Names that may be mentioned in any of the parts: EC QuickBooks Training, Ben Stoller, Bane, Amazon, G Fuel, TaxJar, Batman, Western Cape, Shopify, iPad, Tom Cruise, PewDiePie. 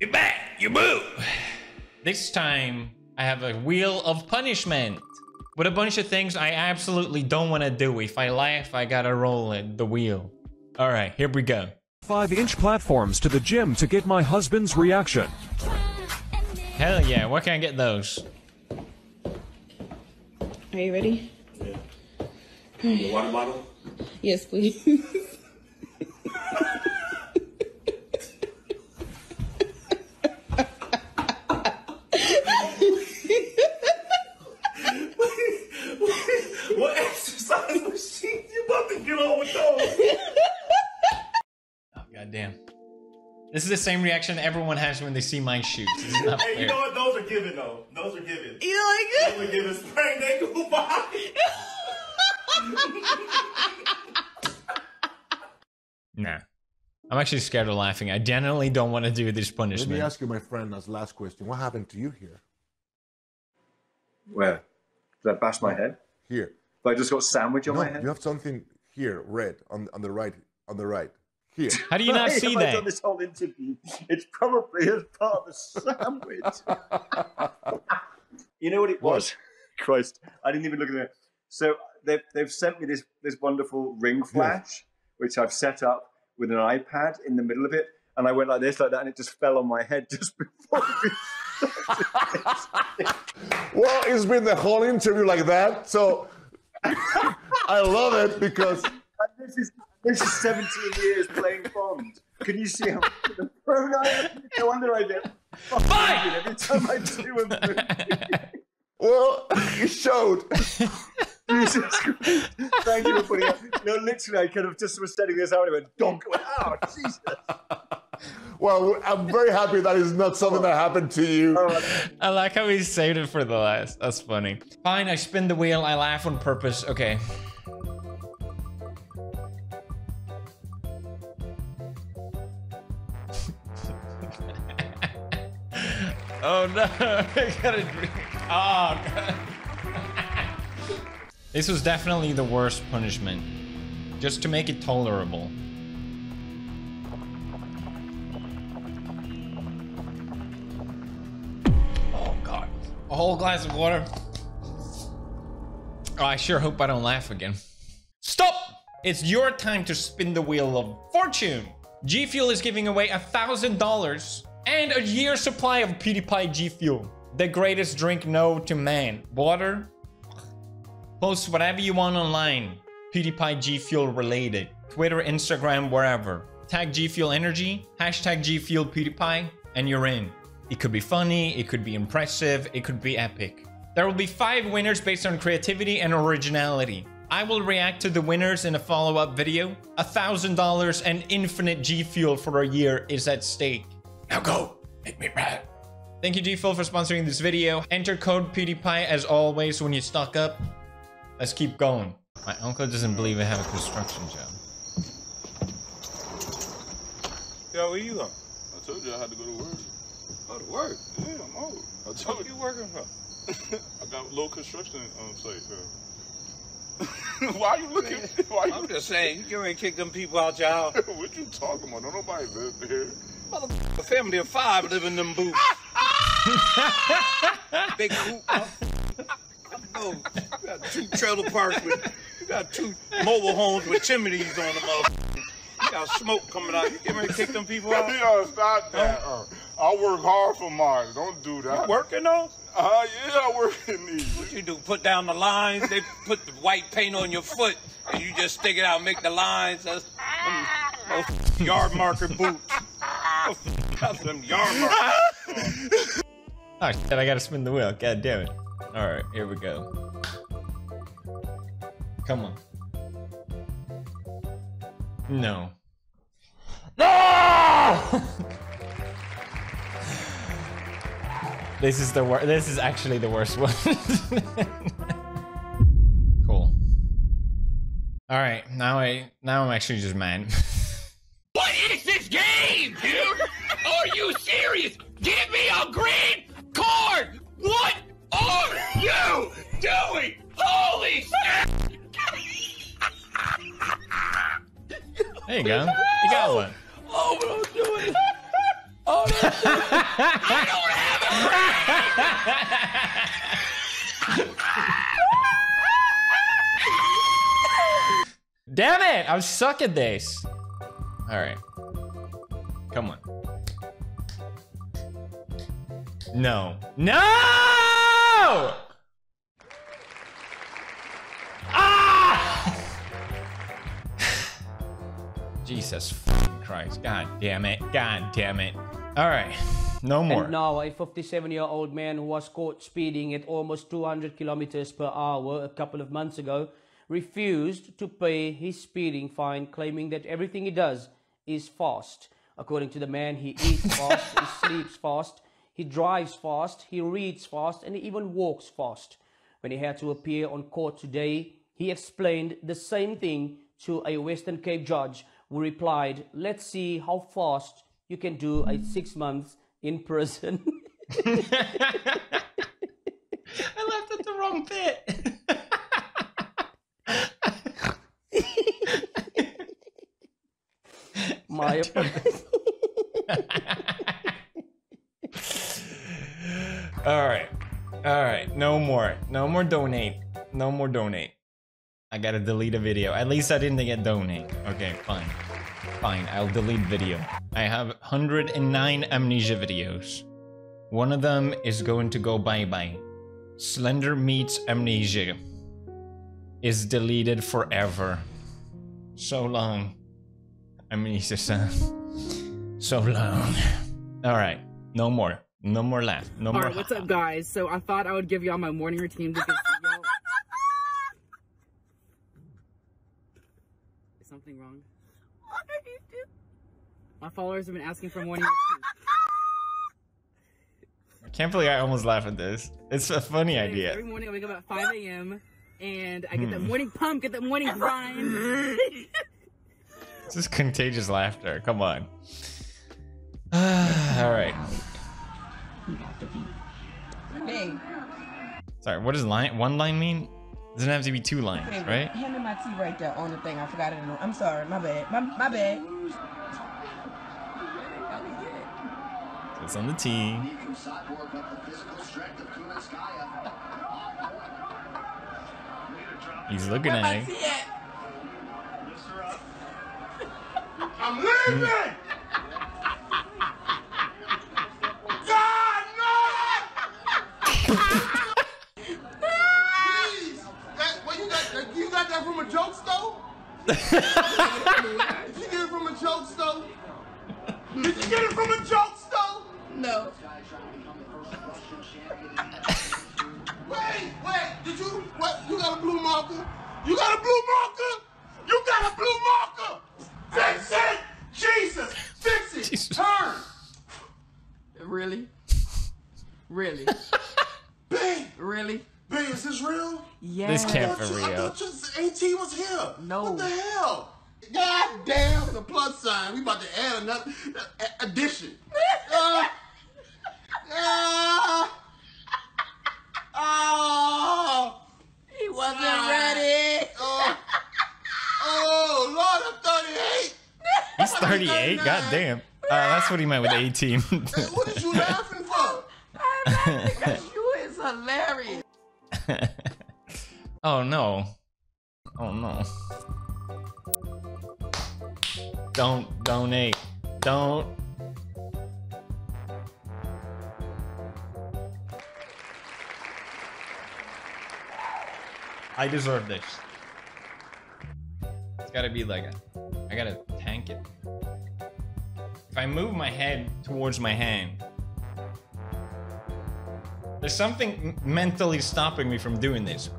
You're back, you boo. This time, I have a wheel of punishment with a bunch of things I absolutely don't want to do. If I laugh, I gotta roll it, the wheel. All right, here we go. 5-inch platforms to the gym to get my husband's reaction. Hell yeah, where can I get those? Are you ready? Yeah. The water bottle? Yes, please. What exercise machine? You about to get on with those? Oh, goddamn. This is the same reaction everyone has when they see my shoots. This is not fair. Hey, you know what? Those are given, though. Those are given. You like it? Those are given. Spring, they go by. Nah. I'm actually scared of laughing. I genuinely don't want to do this punishment. Let me ask you, my friend, as last question. What happened to you here? Where? Did I bash my head? Here. But I just got sandwiched on my head? You have something here, red, on the right. Here. How do you not see that? I've done this whole interview. It's probably as part of the sandwich. You know what it was? Christ, I didn't even look at it. So they've sent me this wonderful ring flash, which I've set up with an iPad in the middle of it, and I went like this, like that, and it just fell on my head just before. Well, it's been the whole interview like that, so I love it because this is 17 years playing Bond. Can you see how the pro I am? No wonder I get fired every time I do a movie. Well, you showed. Jesus Christ. Thank you for putting it up. No, literally, I could have just was setting this out and went, donk. Oh, Jesus. Well, I'm very happy that is not something that happened to you. I like how he saved it for the last. That's funny. Fine, I spin the wheel. I laugh on purpose. Okay. Oh, no. I got a drink. Oh, God. This was definitely the worst punishment, just to make it tolerable. Oh God, a whole glass of water. Oh, I sure hope I don't laugh again. Stop! It's your time to spin the wheel of fortune. G Fuel is giving away $1,000 and a year's supply of PewDiePie G Fuel, the greatest drink known to man. Water. Post whatever you want online, PewDiePie G Fuel related. Twitter, Instagram, wherever. Tag G Fuel Energy, hashtag G Fuel PewDiePie, and you're in. It could be funny, it could be impressive, it could be epic. There will be 5 winners based on creativity and originality. I will react to the winners in a follow-up video. $1,000 and infinite G Fuel for a year is at stake. Now go, make me proud. Thank you G Fuel for sponsoring this video. Enter code PewDiePie as always when you stock up. Let's keep going. My uncle doesn't believe I have a construction job. Yeah, where you going? I told you I had to go to work. Go to work? Yeah, I'm old. I told you working for? I got a little construction site here. Why are you looking? Why you I'm looking? Just saying, you ain't kick them people out your house. What you talking about? Don't nobody live here. Motherfucker, family of 5 live in them boots. Big hoop. Oh, you got 2 trailer parks with, you got 2 mobile homes with chimneys on them all. You got smoke coming out. You getting ready to kick them people out? Yeah, stop that. I work hard for mine. Don't do that. You working though? Yeah, I work in these. What you do, put down the lines? They put the white paint on your foot and you just stick it out and make the lines. Those yard marker boots. That's them yard markers. Oh, shit, I gotta spin the wheel. God damn it. All right, here we go. Come on. No. No! This is the worst. This is actually the worst one. Cool. All right, now I'm actually just mad. What is this game, dude? Are you serious? Give me a green card. What? Are you doing? Holy shit! There you go. You got one. Oh, what I'm doing. Oh, no. I don't have a friend. Damn it. I'm stuck at this. All right. Come on. No. No! Jesus Christ. God damn it. God damn it. All right. No more. And now a 57-year-old man who was caught speeding at almost 200 kilometers per hour a couple of months ago refused to pay his speeding fine, claiming that everything he does is fast. According to the man, he eats fast, he sleeps fast, he drives fast, he reads fast, and he even walks fast. When he had to appear on court today, he explained the same thing to a Western Cape judge, who replied, "Let's see how fast you can do a 6 months in prison." I left at the wrong bit. My apologies. All right. All right. No more. No more donate. No more donate. I gotta delete a video. At least I didn't get donate. Okay, fine. Fine, I'll delete video. I have 109 amnesia videos. One of them is going to go bye-bye. Slender meets amnesia is deleted forever. So long. Amnesia-san. So long. All right, no more. No more laugh. No more. All right, what's up, guys? So I thought I would give y'all my morning routine because something wrong. What did you do? My followers have been asking for morning routine. I can't believe I almost laugh at this. It's a funny idea. Every morning I wake up at 5 a.m. and I get that morning pump, get that morning grind. This is contagious laughter. Come on. All right. Hey. Sorry, what does line, one line mean? It doesn't have to be two lines, okay, right? Hand me my tea right there on the thing. I forgot it. I'm sorry. My bad. My bad. So it's on the tea. He's looking at me. I'm leaving! God, no! You got that from a joke store? Did you get it from a joke store? Did you get it from a joke store? No. Wait, did you, what? You got a blue marker? You got a blue marker? You got a blue marker! Fix it! Jesus! Fix it! Jesus. Turn! Really? Really? Bang! Really? Babe, is this real? Yeah. This can't be real. I thought AT was here. No. What the hell? God damn, the plus sign. We about to add another addition. He wasn't ready. Oh, Lord, I'm 38. He's 38? God damn. That's what he meant with 18. What are you laughing for? I'm laughing because you is hilarious. Oh no. Oh no. Don't donate. Don't. I deserve this. It's gotta be like I gotta tank it. If I move my head towards my hand, there's something mentally stopping me from doing this.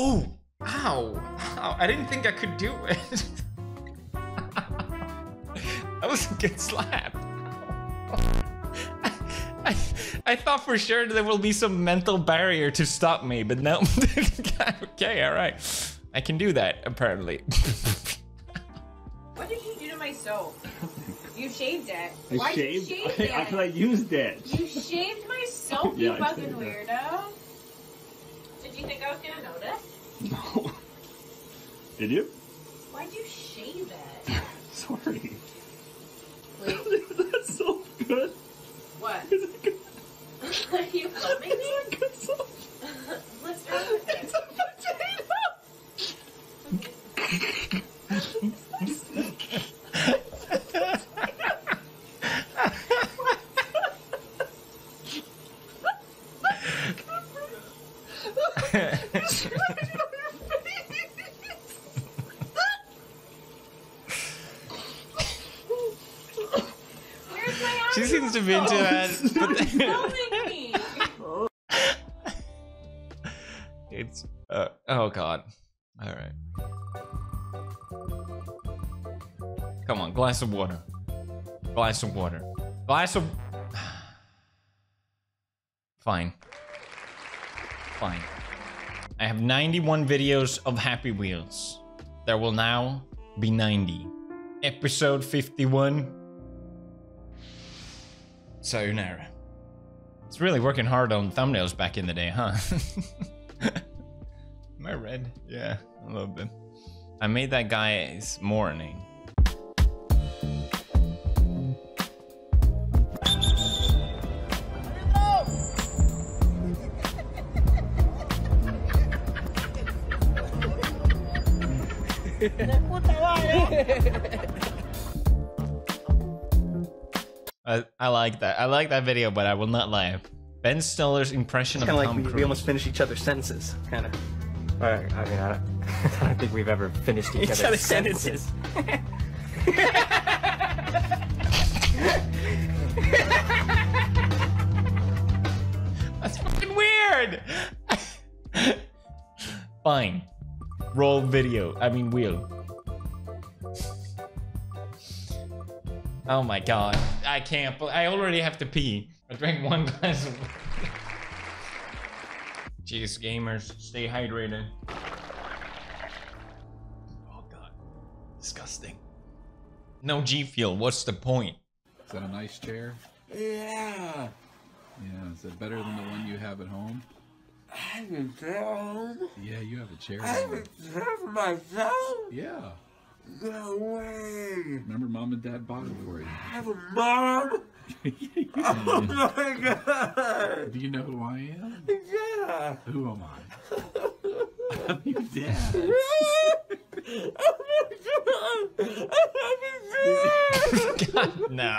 Oh! Ow! Ow! I didn't think I could do it. That was a good slap. I thought for sure there will be some mental barrier to stop me, but no. Okay, alright. I can do that, apparently. What did you do to my soap? You shaved it. Why shaved? You shaved it? I thought I used it. You shaved my soap, yeah, you fucking weirdo. Did you think I was gonna notice? No. Did you? Why'd you shave it? Sorry. it good? What? Is it good? Are you filming me? Is it good sauce? Let's try it. It's a potato! It's a potato! It's right on your face. Where's my arm? She seems to be into it. But it's oh god. All right. Come on, glass of water. Glass of water. Glass of. Fine. Fine. I have 91 videos of Happy Wheels. There will now be 90. Episode 51. Sayonara. It's really working hard on thumbnails back in the day, huh? Am I red? Yeah, a little bit. I made that guy's morning. I like that. I like that video, but I will not laugh. Ben Stoller's impression of Tom Cruise. We almost finish each other's sentences, kind of. I mean, I don't think we've ever finished each other's sentences. That's fucking weird. Fine. Roll video. I mean wheel. Oh my god. I can't. I already have to pee. I drank one glass of water. Jeez, gamers. Stay hydrated. Oh god. Disgusting. No G Fuel. What's the point? Is that a nice chair? Yeah. Yeah. Is it better than the one you have at home? I have a chair. Yeah, you have a chair. I have a chair for myself? Yeah. No way. Remember mom and dad bought it for you. I have a mom? Oh my god. Do you know who I am? Yeah. Who am I? I'm your dad. Really? Oh my god. I have a chair. God, no.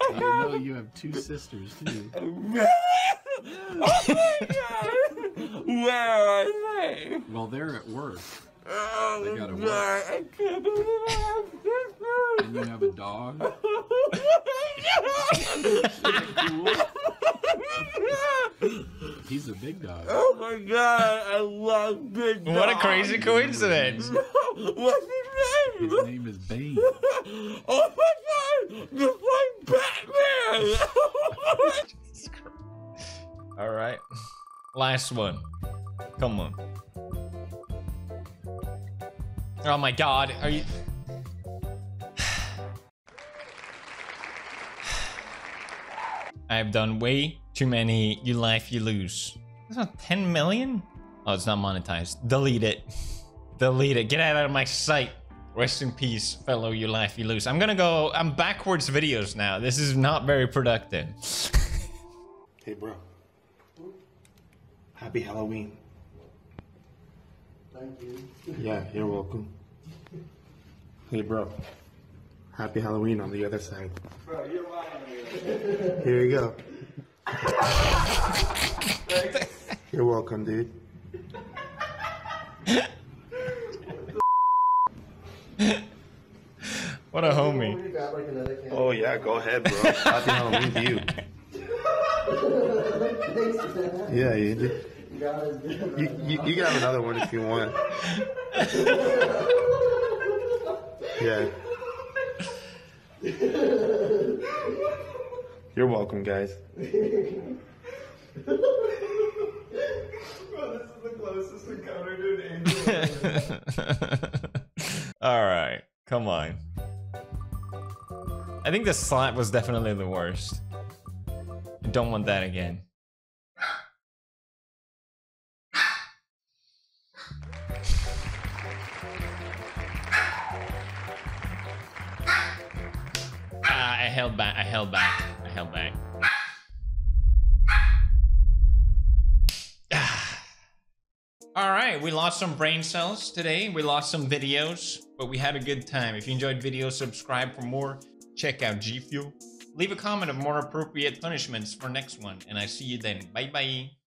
I know you have two sisters too. Oh my god! Where are they? Well, they're at work. Oh, they gotta work. I can't believe I have sisters. And you have a dog. Cool? He's a big dog. Oh my god! I love big dogs. What a crazy coincidence! What's his name? His name is Bane. Oh my god! Just like Batman! Jesus Christ. Alright. Last one. Come on. Oh my god, are you... I have done way too many you laugh, you lose. That's not 10 million? Oh, it's not monetized. Delete it. Delete it. Get out of my sight. Rest in peace, fellow you laugh, you lose. I'm gonna go, I'm backwards videos now. This is not very productive. Hey bro. Happy Halloween. Thank you. Yeah, you're welcome. Hey bro. Happy Halloween on the other side. Bro, you're lying. Here you go. You're welcome, dude. What a homie. Oh yeah, go ahead, bro. Happy Halloween to you. Yeah, you did. You can have another one if you want. Yeah. You're welcome, guys. Bro, this is the closest encounter to an angel. Alright, come on. I think the slap was definitely the worst. I don't want that again. I held back. All right, we lost some brain cells today. We lost some videos, but we had a good time. If you enjoyed videos, subscribe for more. Check out G Fuel. Leave a comment of more appropriate punishments for next one, and I see you then. Bye-bye.